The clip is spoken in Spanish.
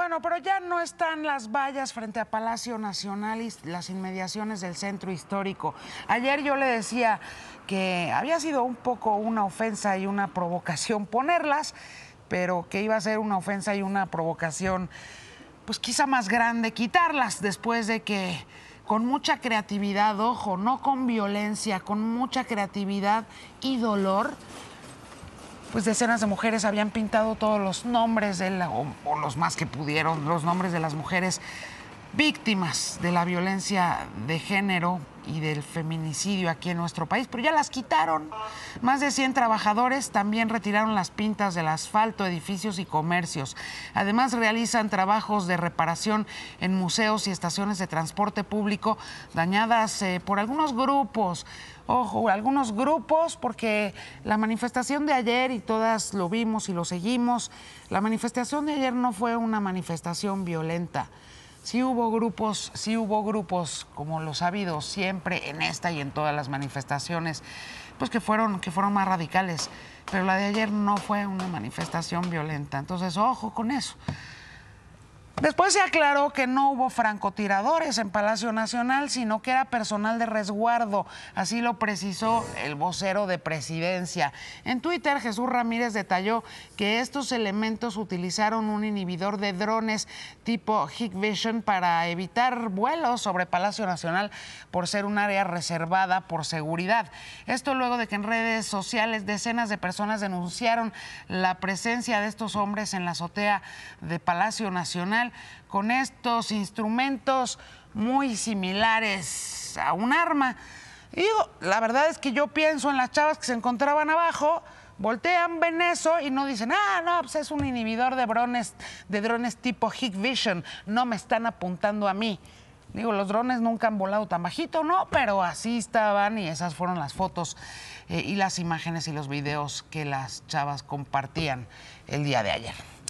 Bueno, pero ya no están las vallas frente a Palacio Nacional y las inmediaciones del Centro Histórico. Ayer yo le decía que había sido un poco una ofensa y una provocación ponerlas, pero que iba a ser una ofensa y una provocación, pues quizá más grande, quitarlas después de que con mucha creatividad, ojo, no con violencia, con mucha creatividad y dolor, pues decenas de mujeres habían pintado todos los nombres, o los más que pudieron, los nombres de las mujeres víctimas de la violencia de género y del feminicidio aquí en nuestro país, pero ya las quitaron. Más de 100 trabajadores también retiraron las pintas del asfalto, edificios y comercios. Además, realizan trabajos de reparación en museos y estaciones de transporte público dañadas por algunos grupos. Ojo, algunos grupos, porque la manifestación de ayer, y todas lo vimos y lo seguimos, la manifestación de ayer no fue una manifestación violenta. Sí hubo grupos, como los ha habido siempre en esta y en todas las manifestaciones, pues que fueron más radicales, pero la de ayer no fue una manifestación violenta. Entonces, ojo con eso. Después se aclaró que no hubo francotiradores en Palacio Nacional, sino que era personal de resguardo. Así lo precisó el vocero de Presidencia. En Twitter, Jesús Ramírez detalló que estos elementos utilizaron un inhibidor de drones tipo Hikvision para evitar vuelos sobre Palacio Nacional por ser un área reservada por seguridad. Esto luego de que en redes sociales decenas de personas denunciaron la presencia de estos hombres en la azotea de Palacio Nacional con estos instrumentos muy similares a un arma. Y digo, la verdad es que yo pienso en las chavas que se encontraban abajo, voltean, ven eso y no dicen, ah, no, pues es un inhibidor de drones tipo Hikvision, no me están apuntando a mí. Digo, los drones nunca han volado tan bajito, ¿no? Pero así estaban y esas fueron las fotos y las imágenes y los videos que las chavas compartían el día de ayer.